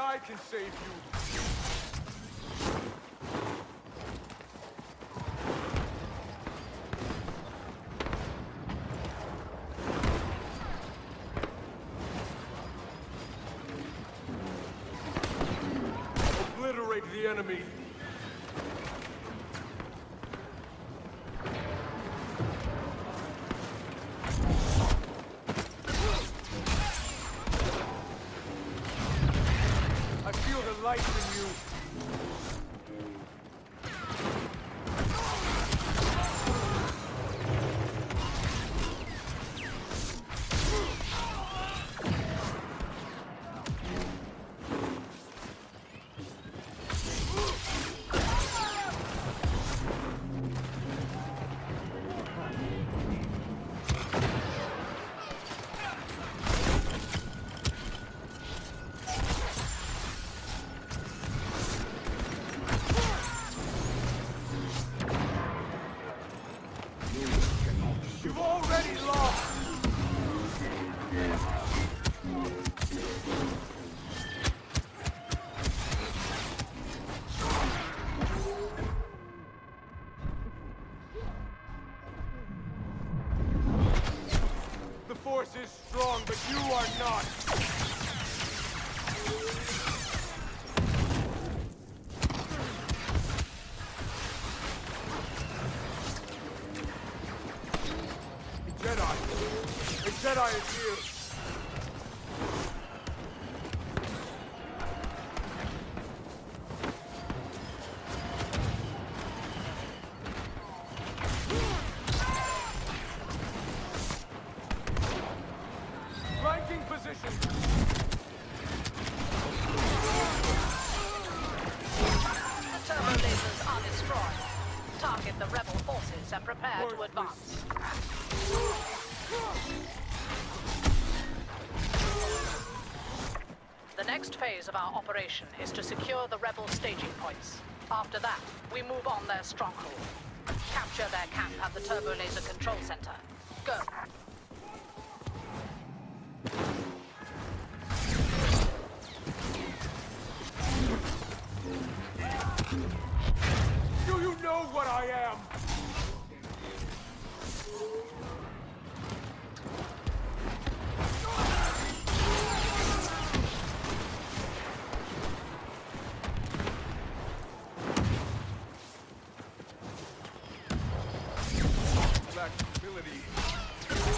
I can save you. Obliterate the enemy. Light in you. Is strong, but you are not. The Jedi is here. Target the rebel forces and prepare to advance. The next phase of our operation is to secure the rebel staging points. After that, we move on their stronghold. Capture their camp at the turbo laser control center. Go. Ability.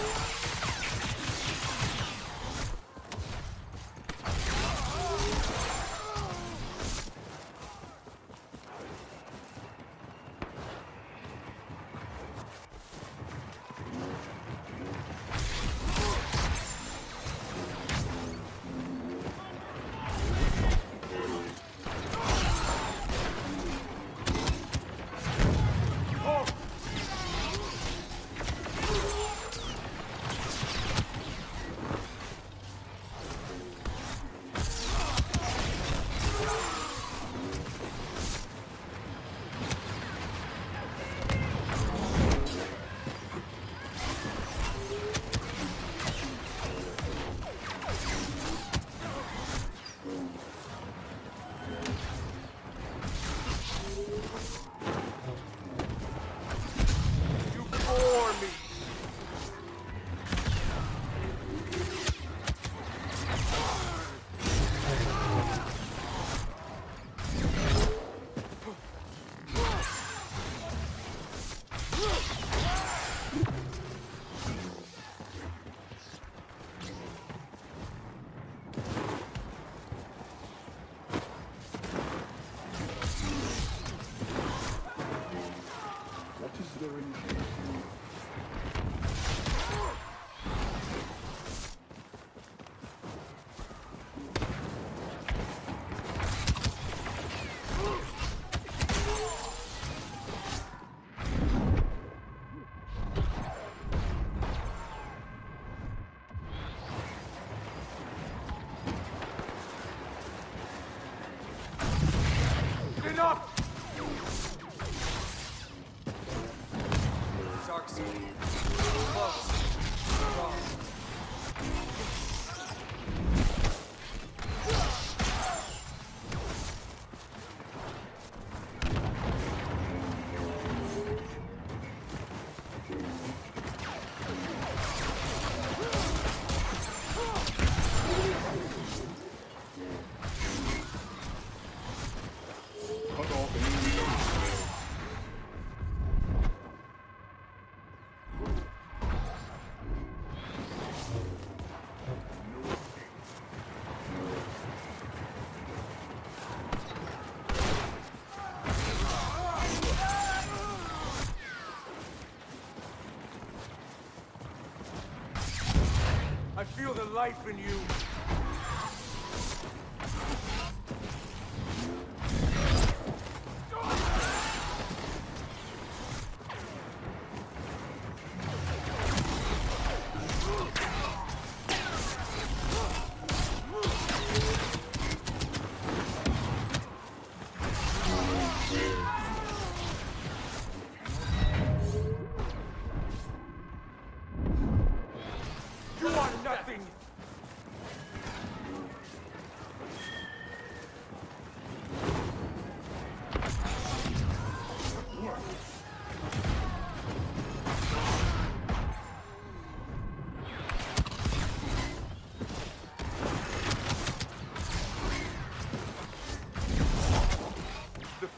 life in you.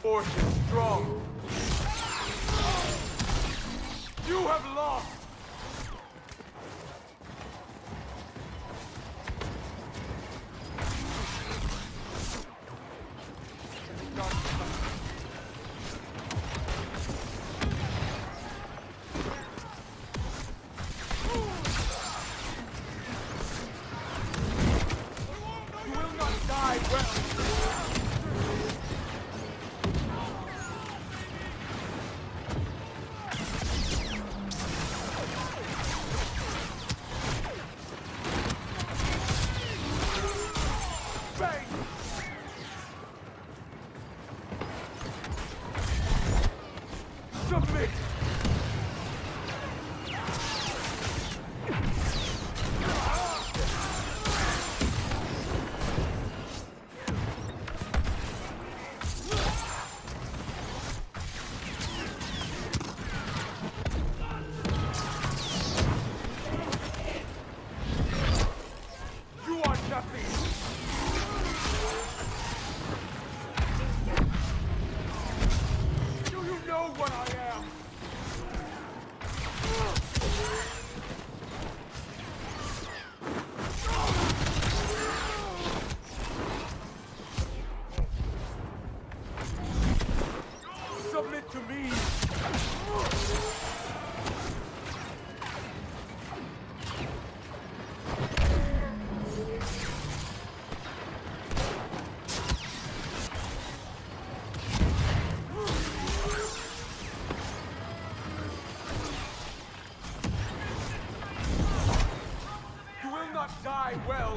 Force is strong. You have lost. You will not die well. Submit! Die well.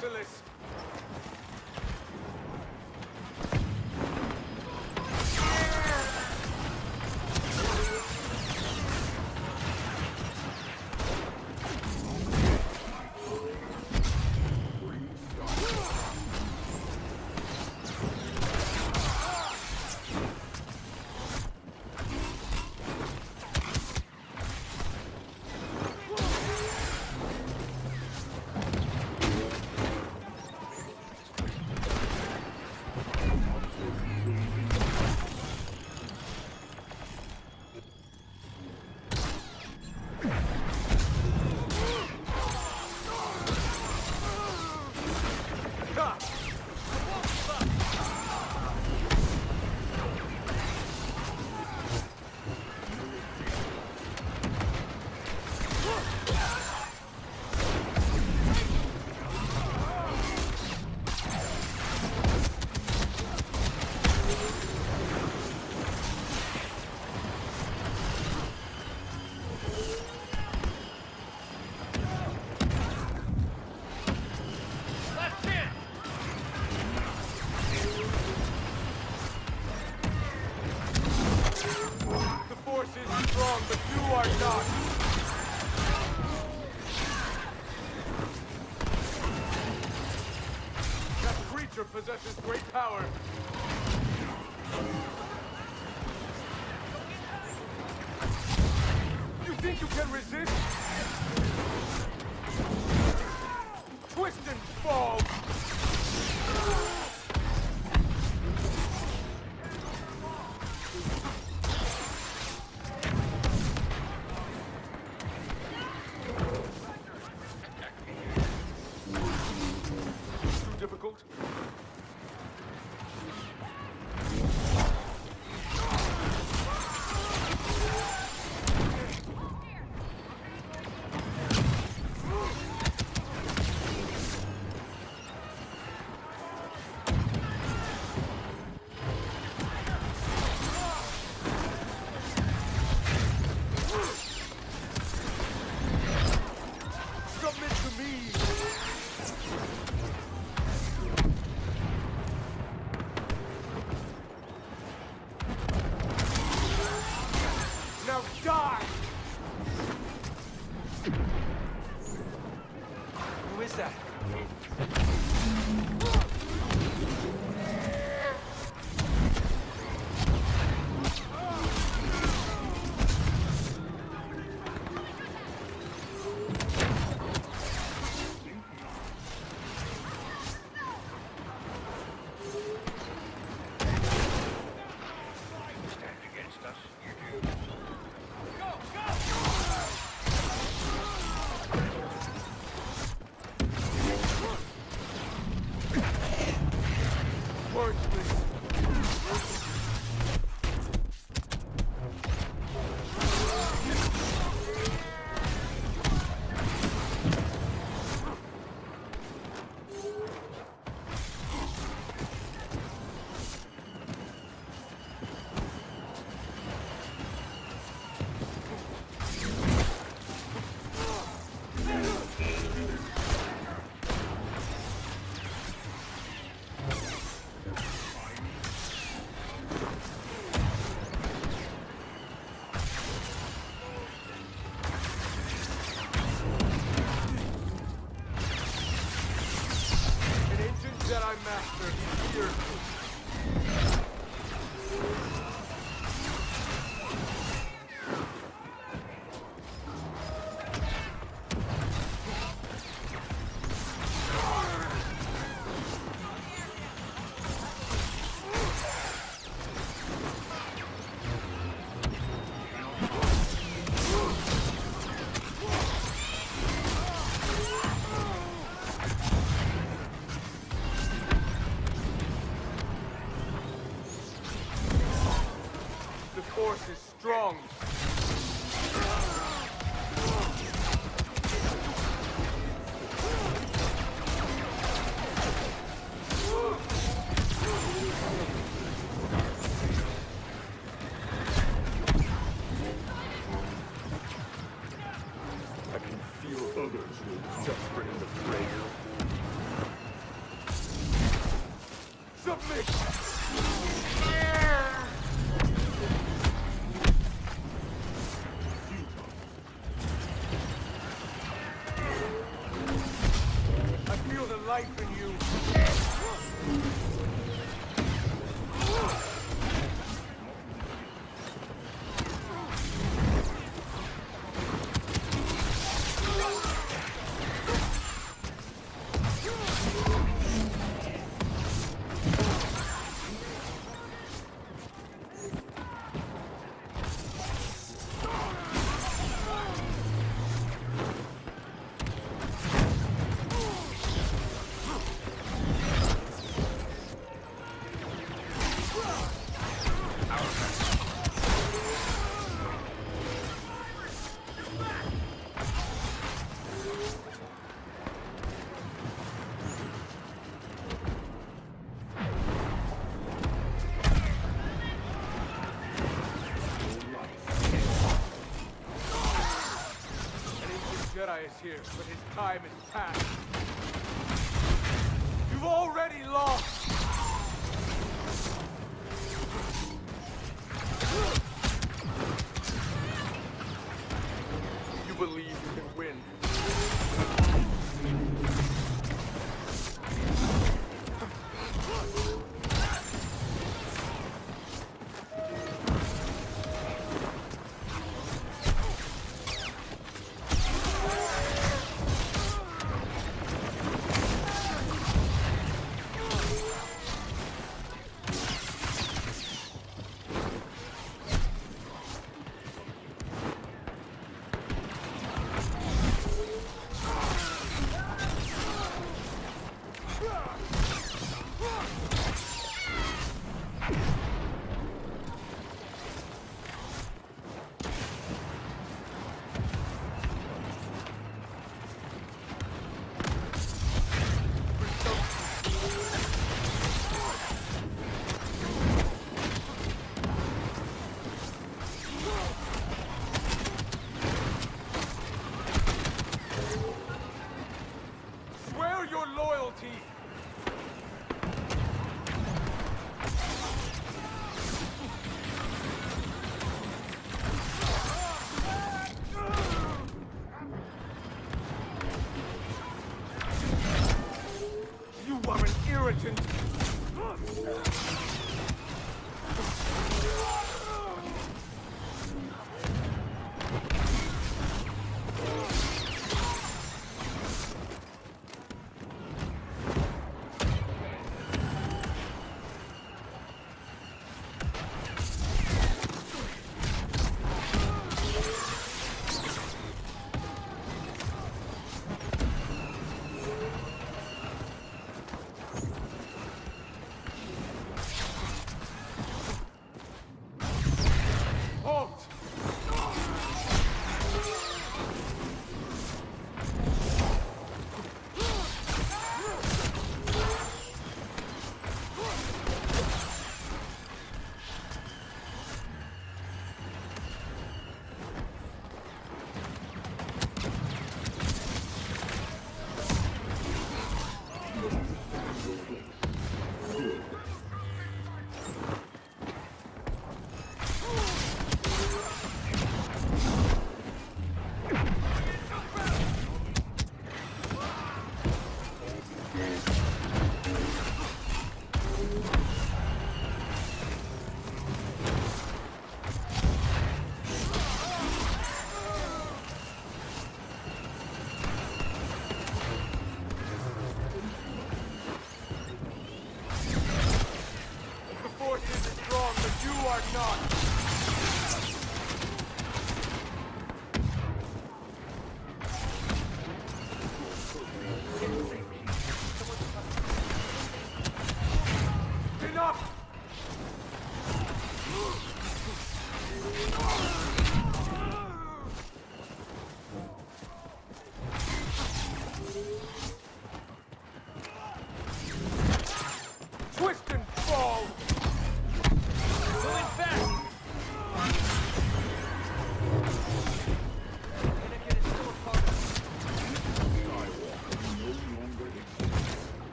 Silas. can resist, twist and fall. Too difficult. Is here, but his time is past. You've already lost. You believe you can win. broken.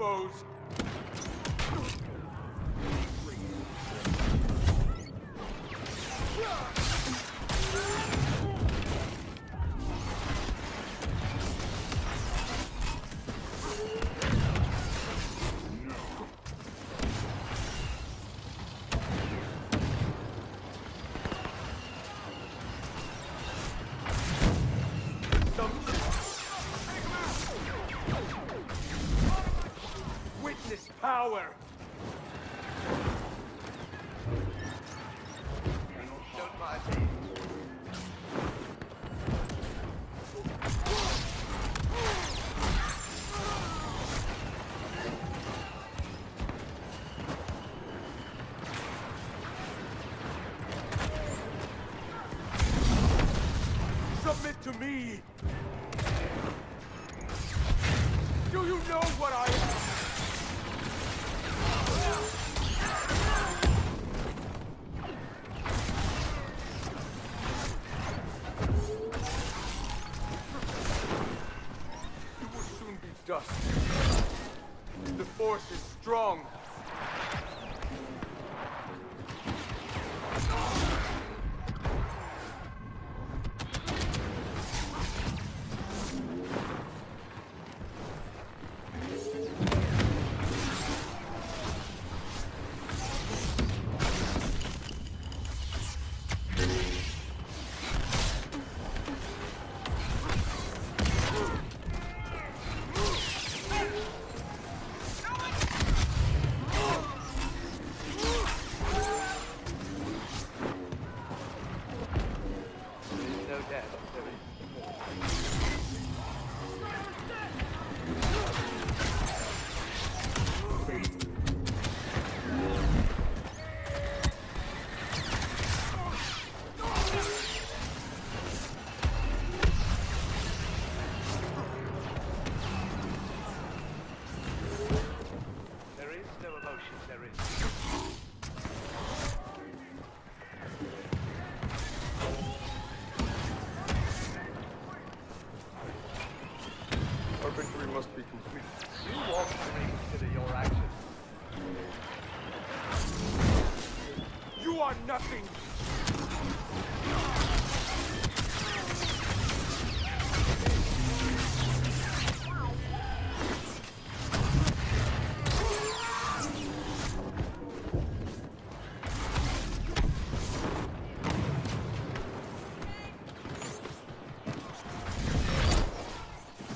exposed. Power. Submit to me. Do you know what I am? The force is strong. Nothing.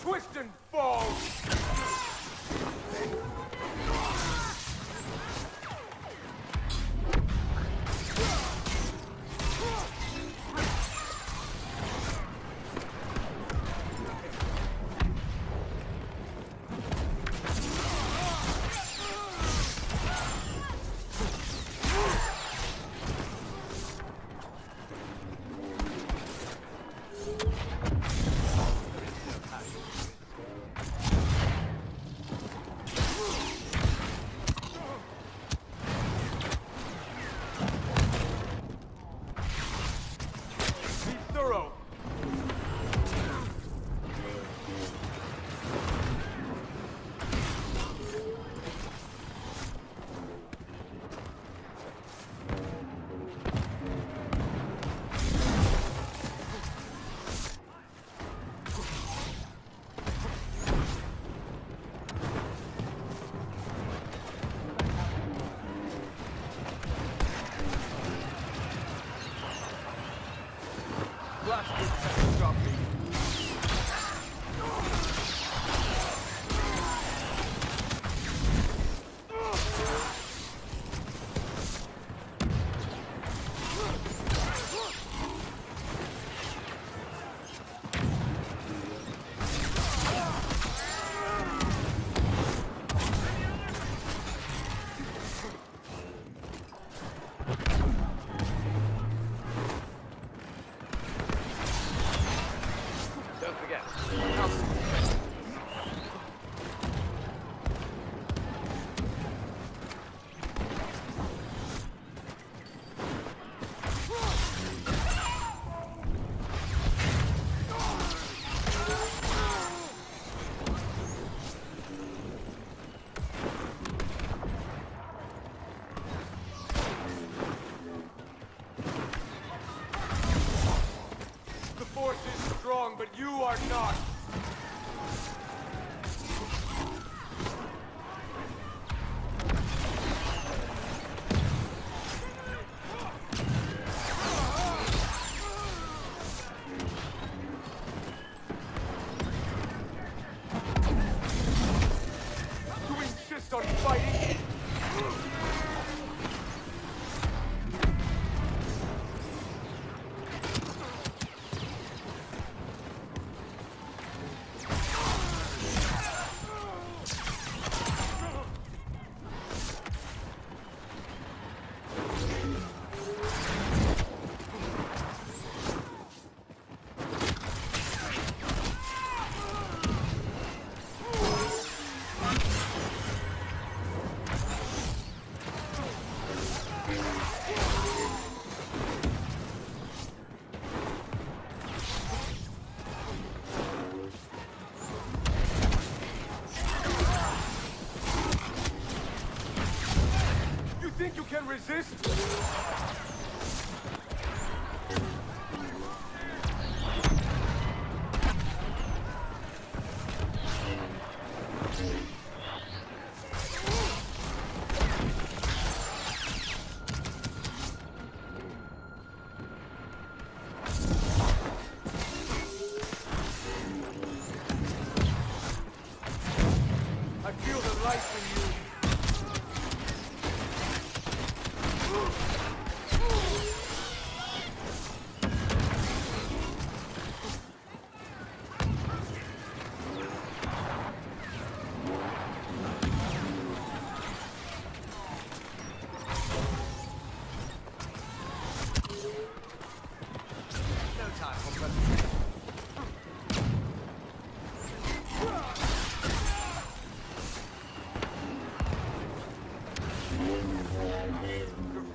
Twist and fall. can resist.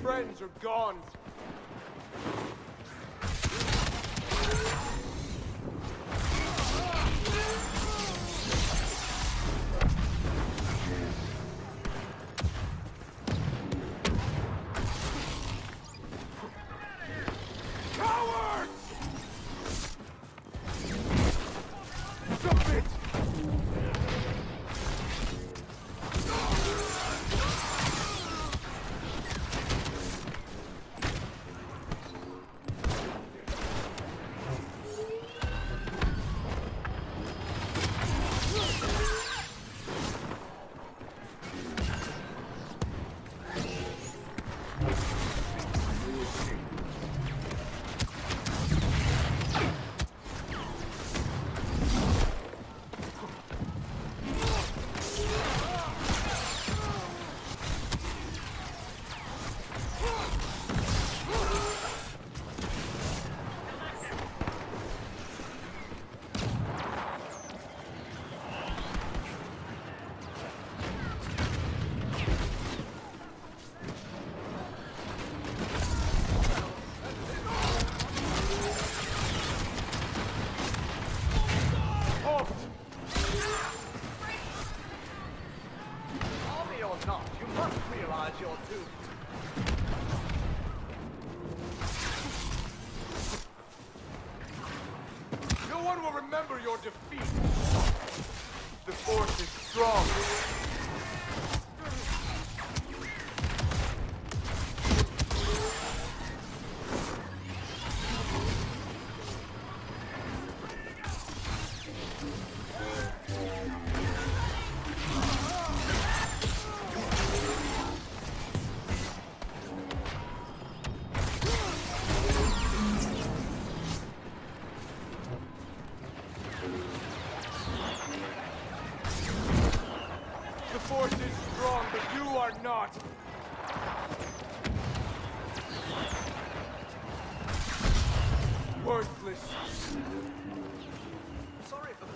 Friends are gone. Remember your defeat. The force is strong. Worthless. Sorry for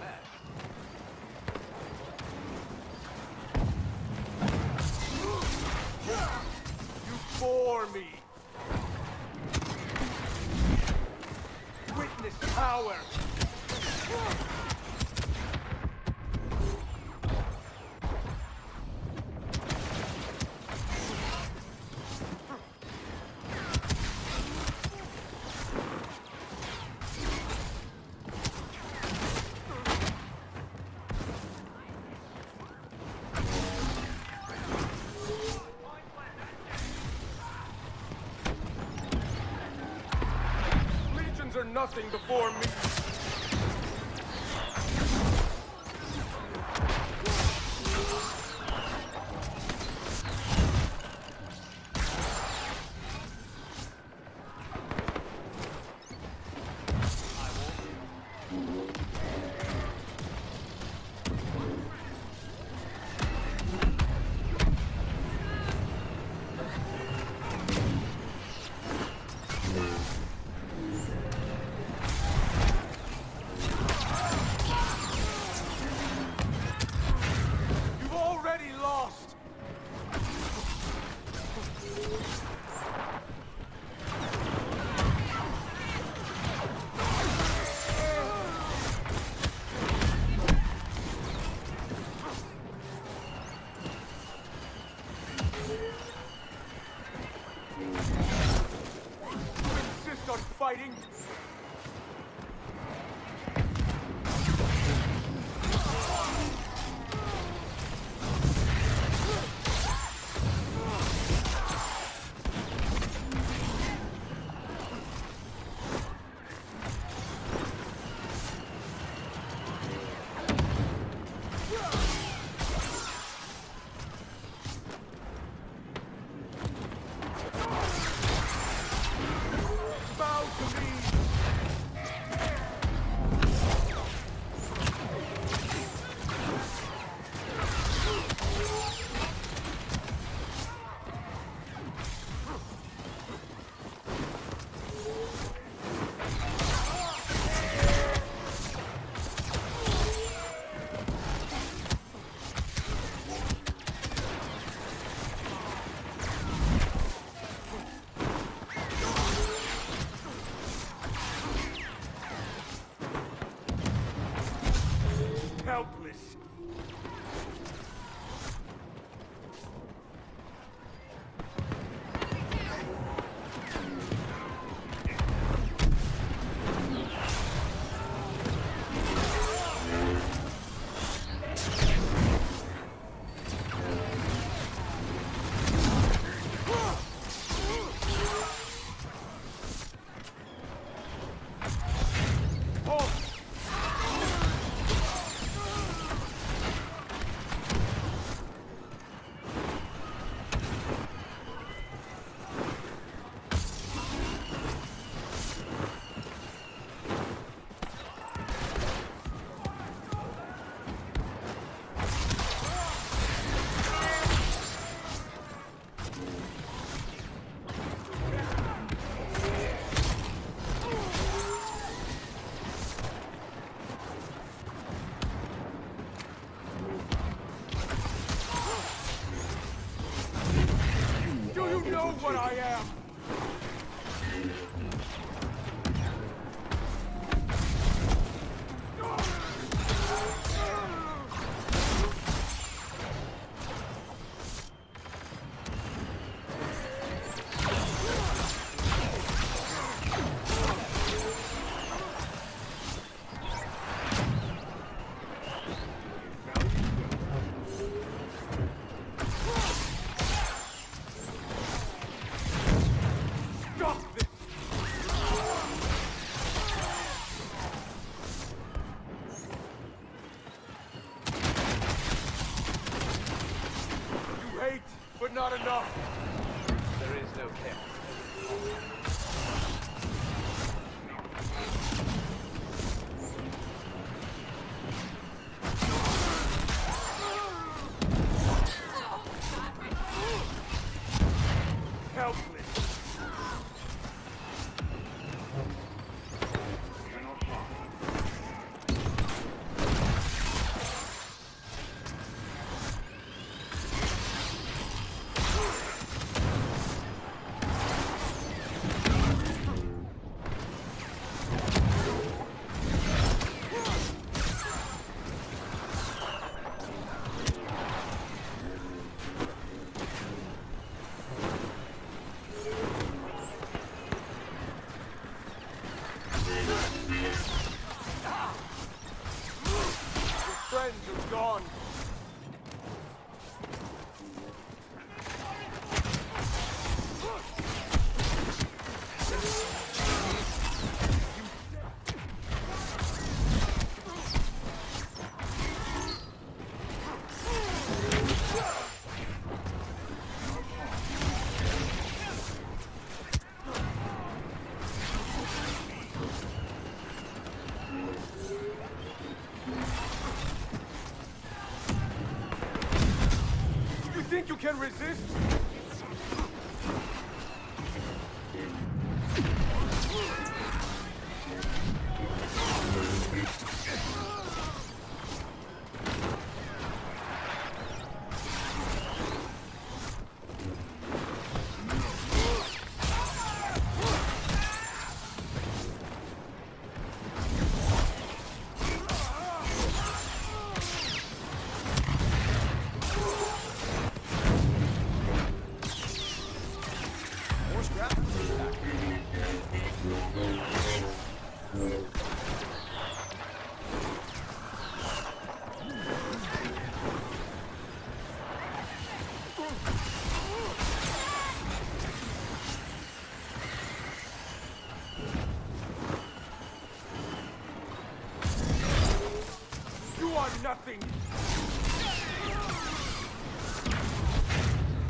that. You bore me. Witness power. Nothing before me. helpless. Not enough. There is no cap. You can resist? Nothing.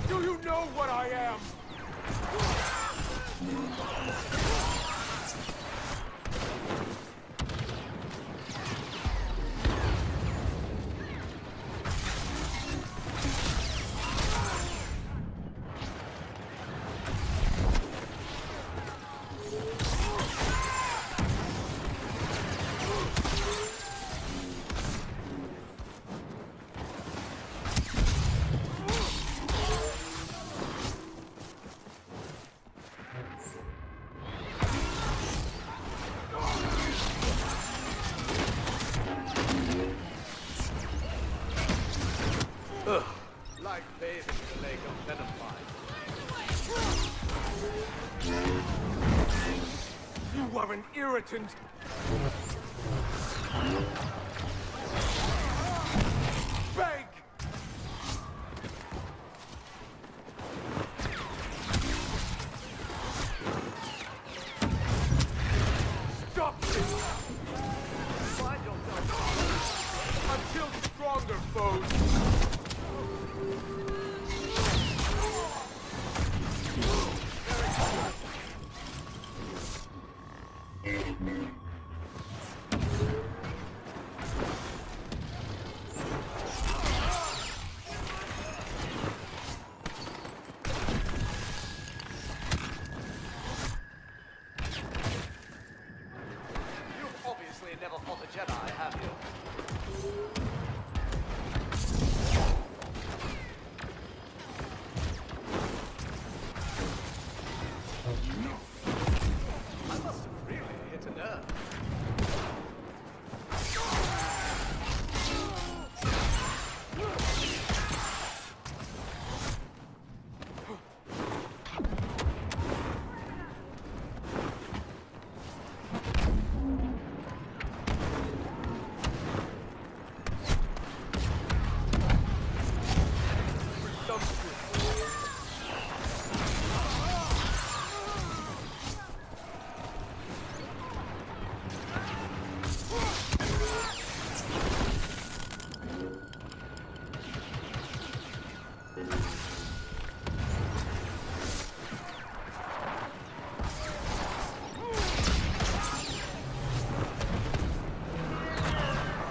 Do you know what I am? Like bathing in the lake of Venomflies. You are an irritant. Bake! Stop this! Find yourself until stronger foes. Never fought a Jedi, have you? No. I must have really hit a nerve.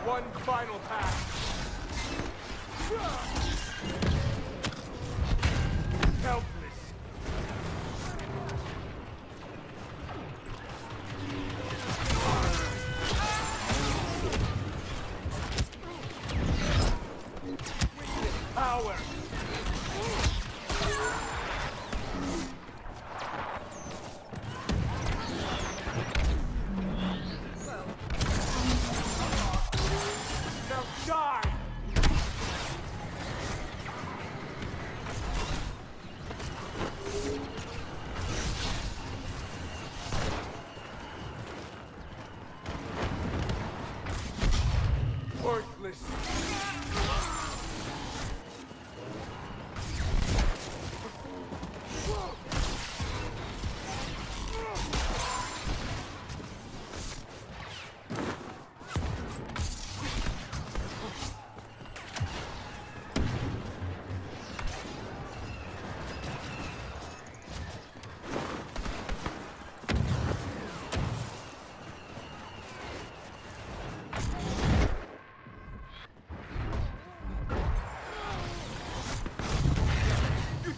One final pass. Helpless. Power.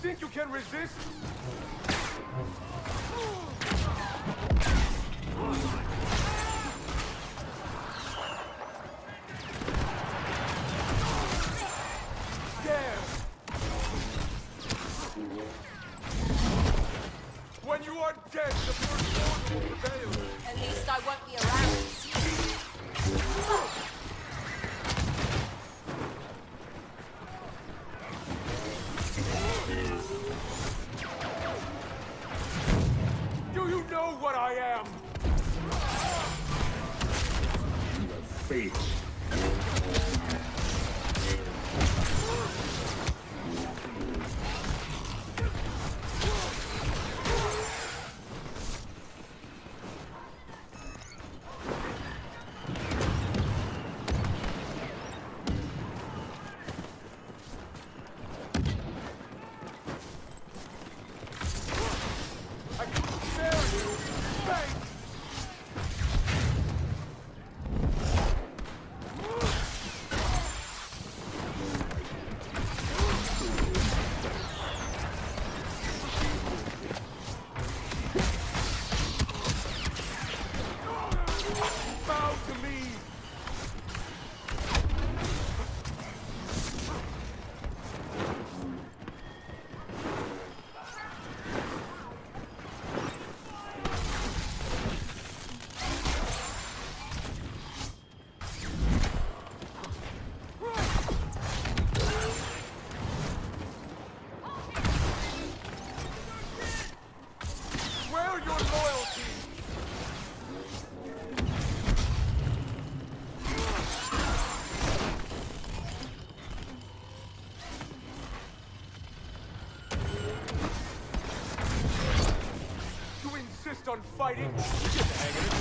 Think you can resist? Dare! When you are dead, the first will prevail. At least I won't be around to see you. Oh. What I am. You have failed. I couldn't spare you. Thanks! on fighting. Just hanging.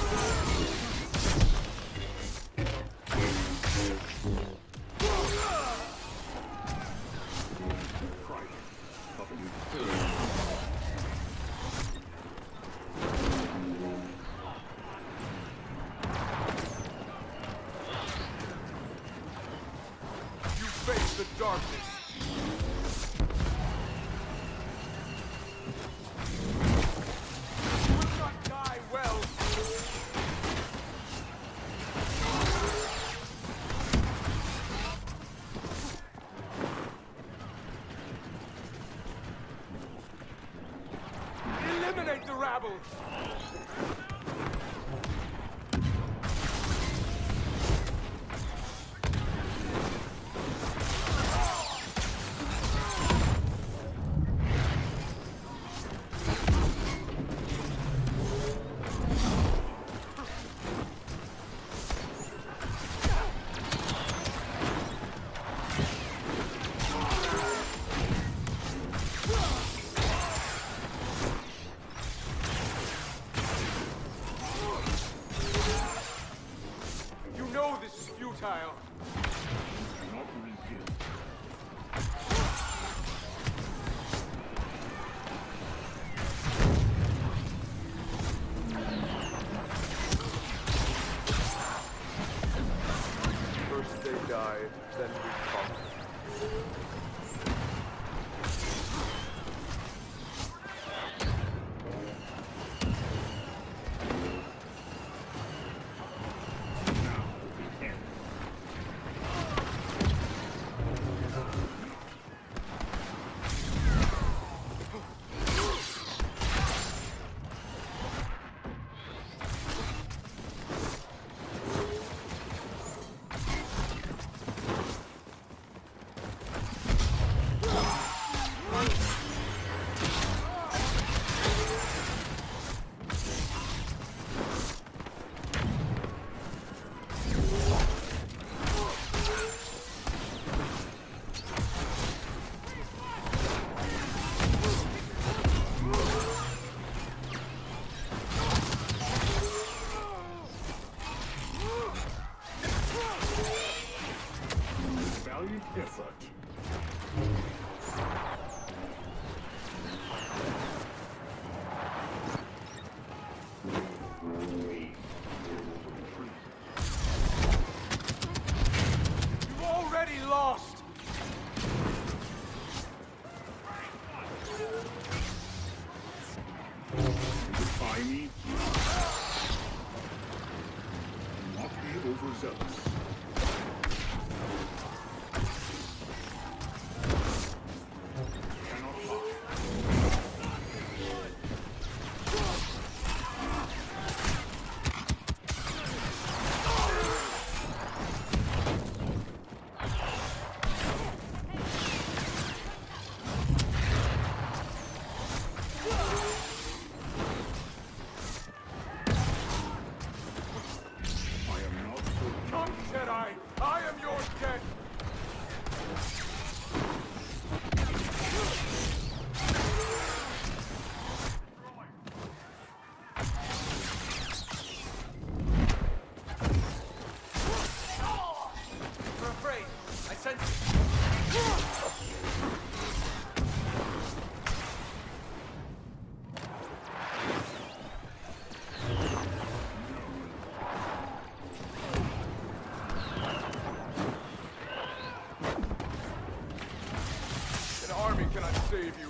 Save you.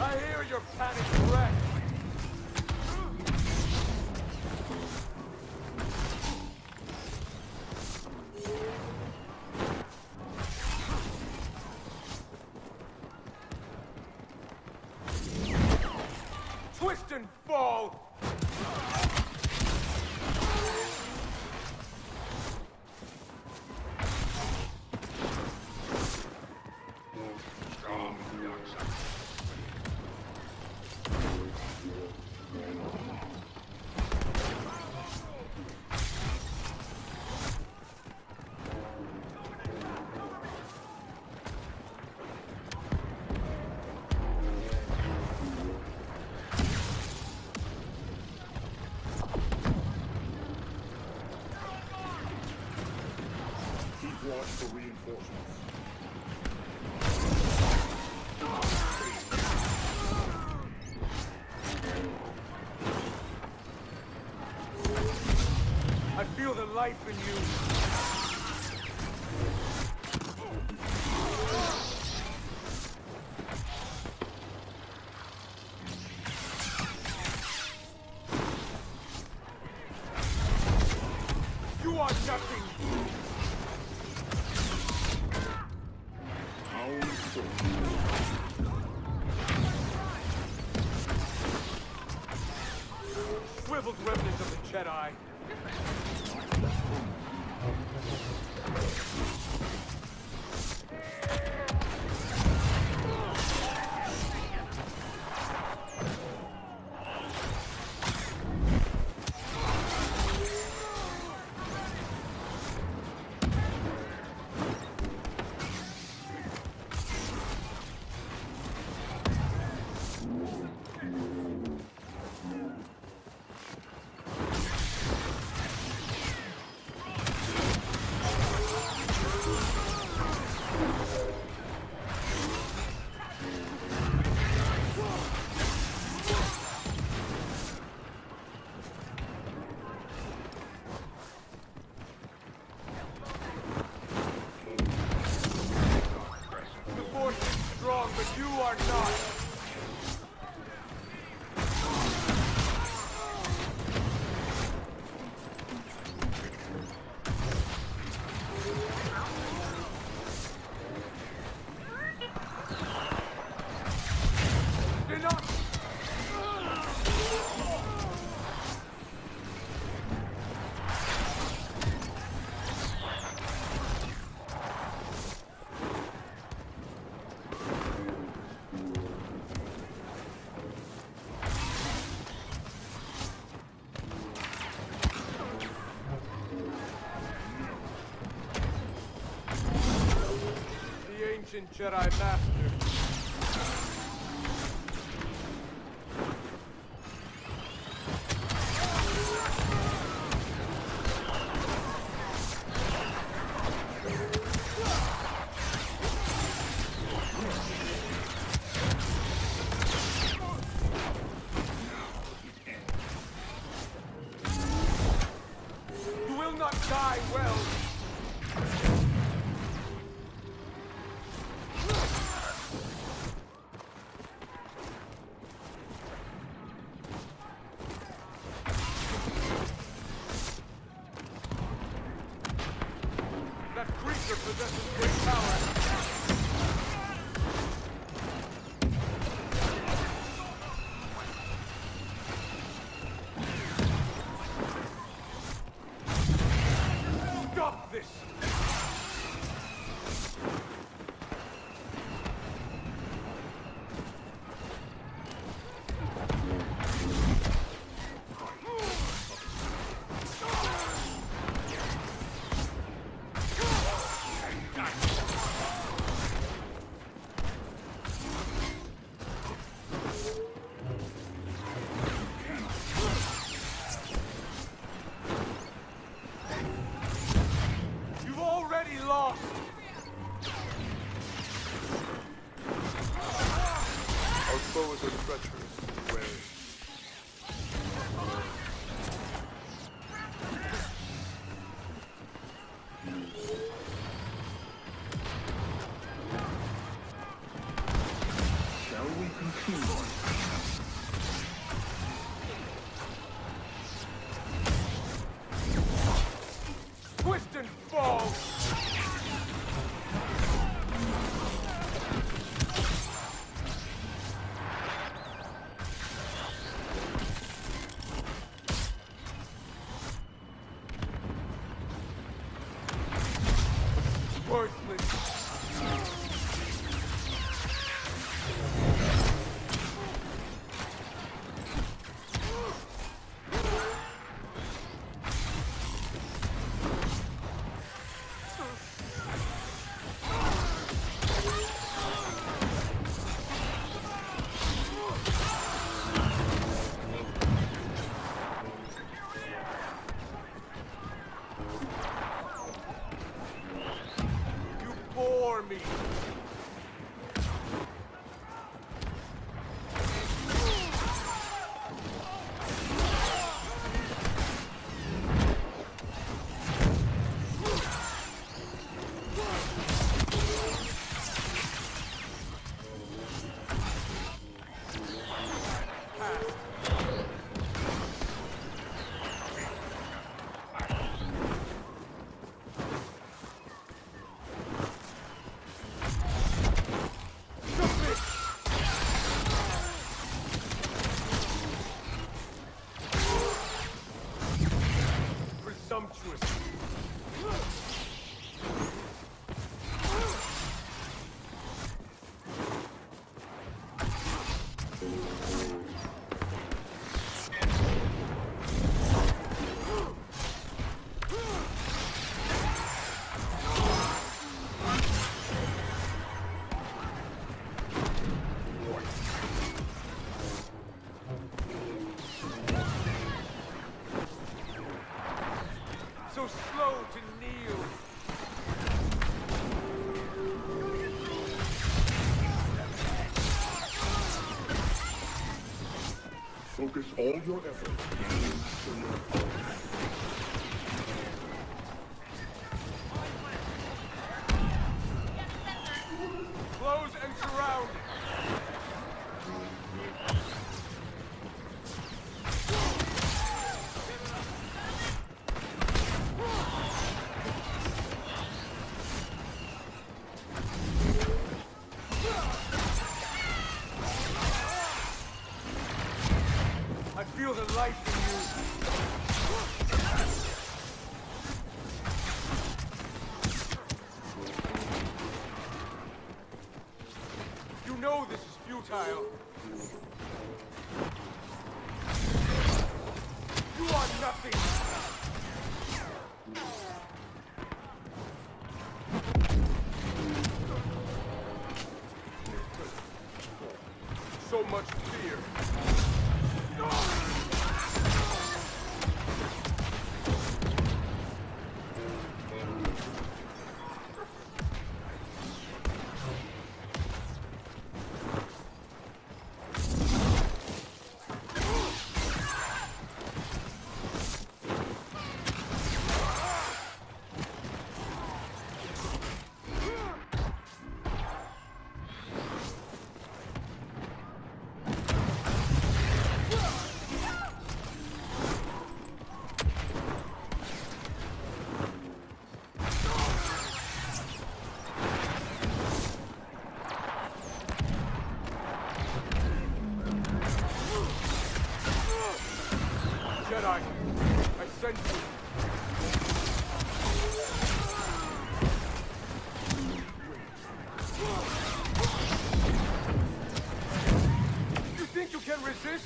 I hear your panic wreck. Twist and fall! Watch for reinforcements. I feel the life in you. You are nothing. Swiveled remnants of the Jedi. Jedi Master. You will not die well. Possesses great power. Stop this! God. Twist and fall. Focus all your effort. Close and surround. Feel the life in you. I sense you. You think you can resist?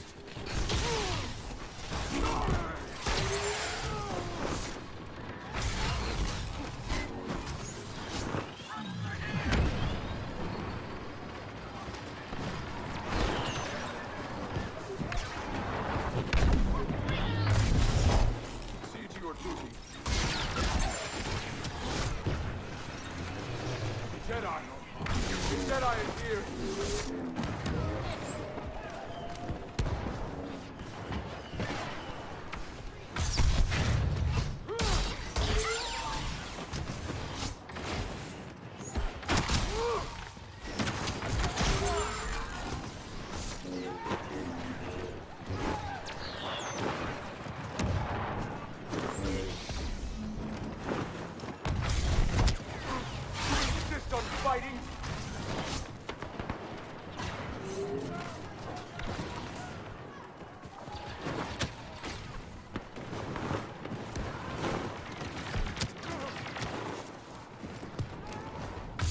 Insist on fighting.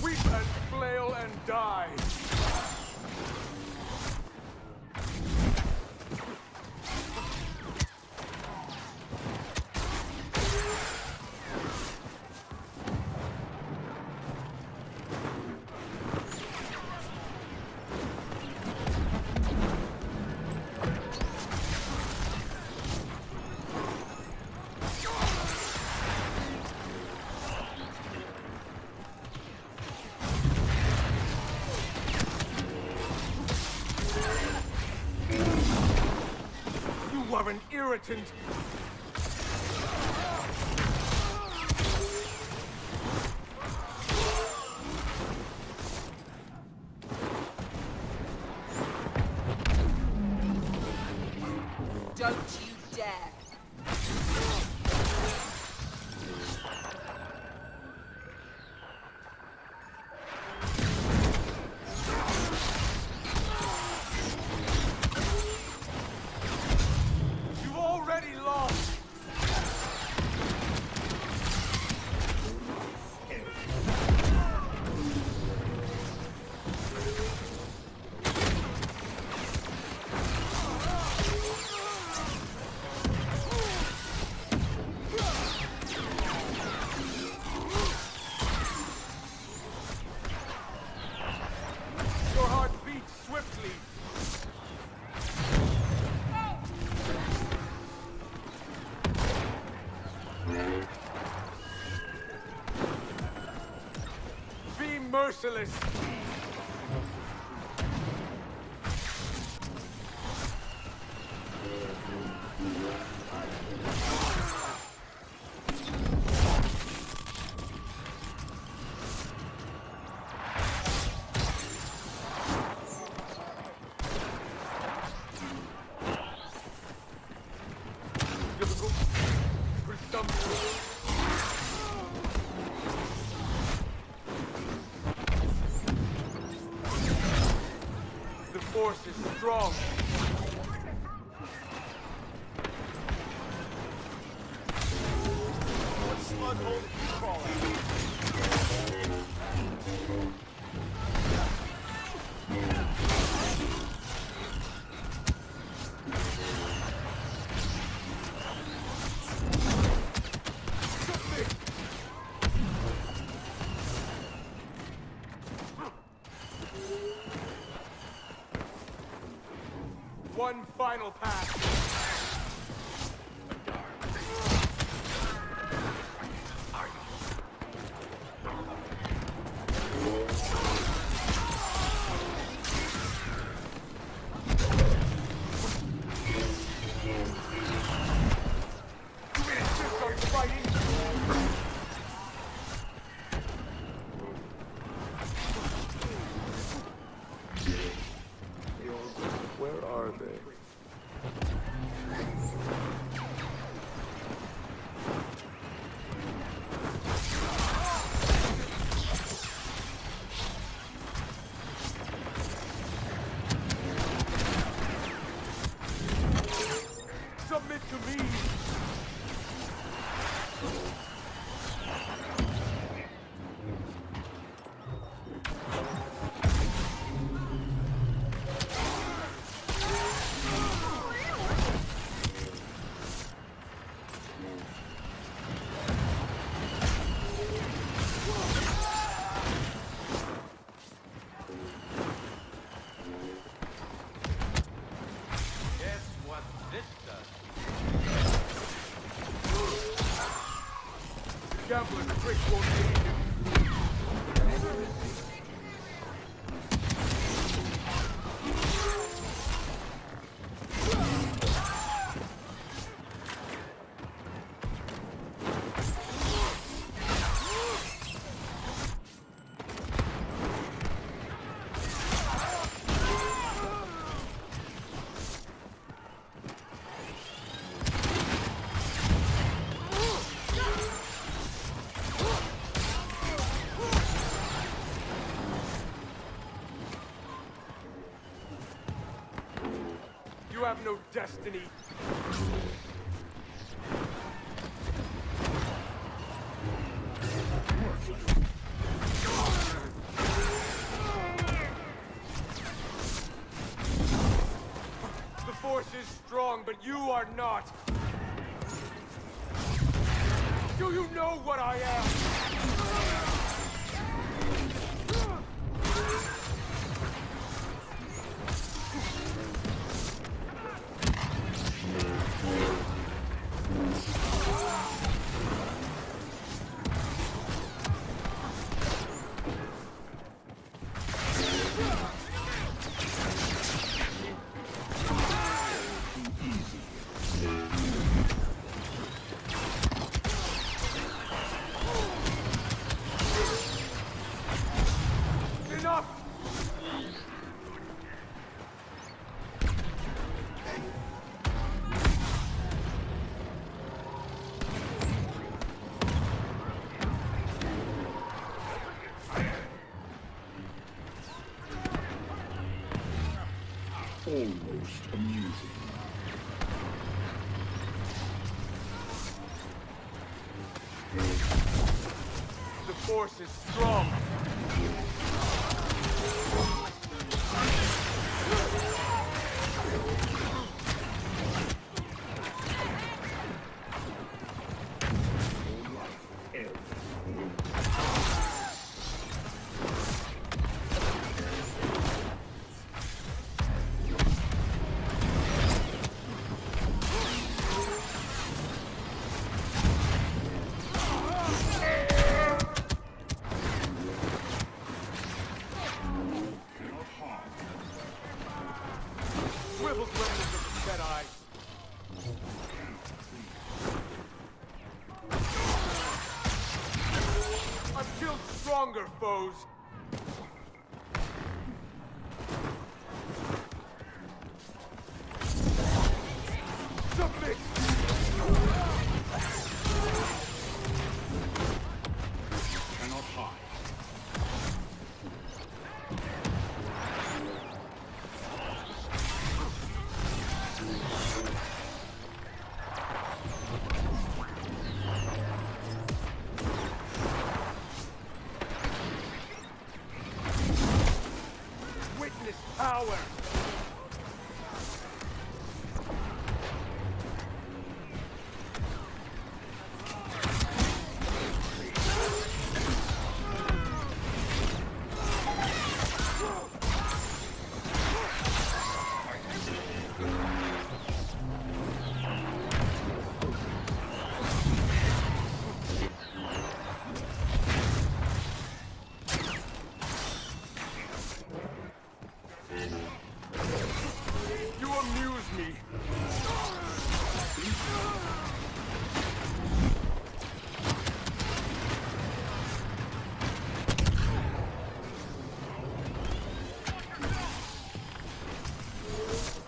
Weep and flail and die. You are an irritant! Don't you dare! Be merciless! Difficult, presumptuous. The force is strong. What slug hole did you fall at? One final pass. Submit to me! Gambler's trick won't aid him. You have no destiny. The force is strong, but you are not. Do you know what I am? Almost amusing. The force is strong. Stronger foes. Submit. Cannot hide. Power.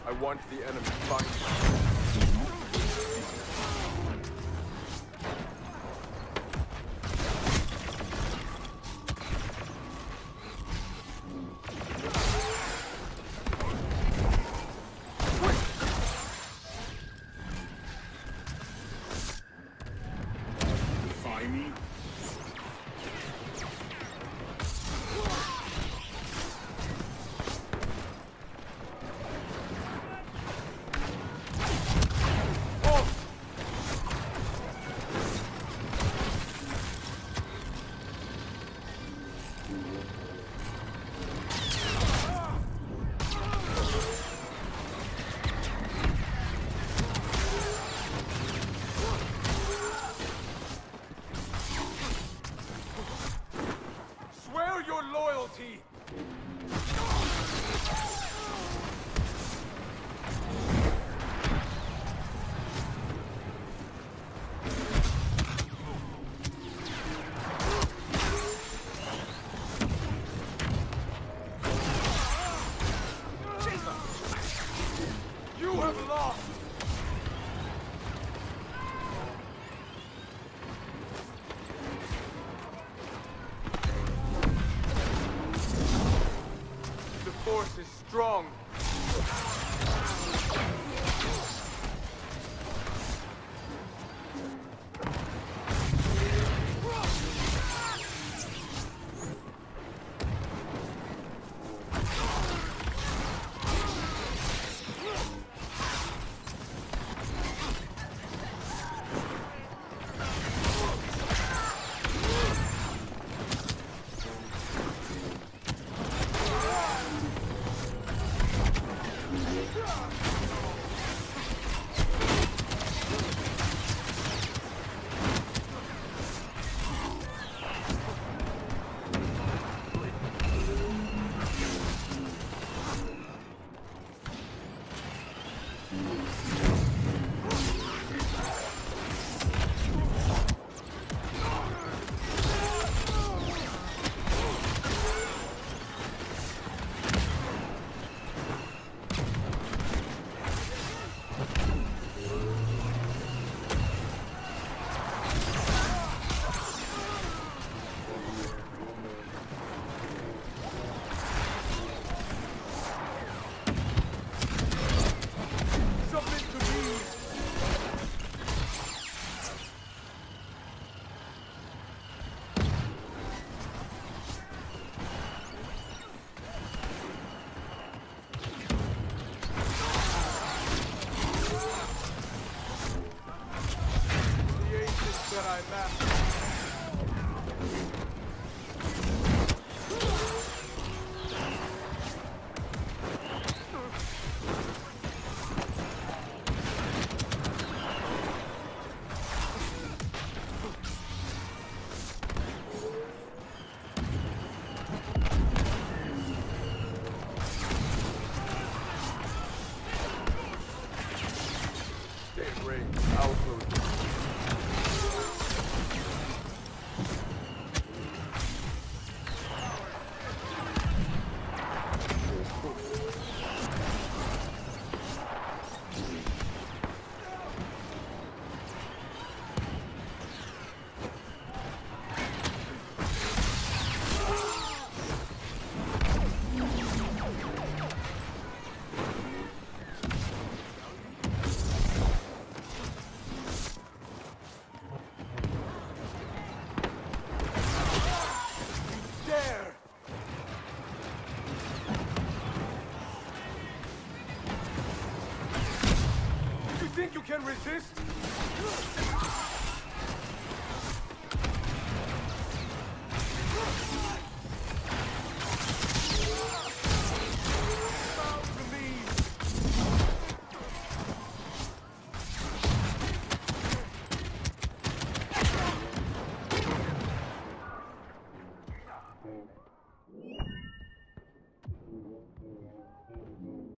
I want the enemy to fight. Strong. Think you can resist?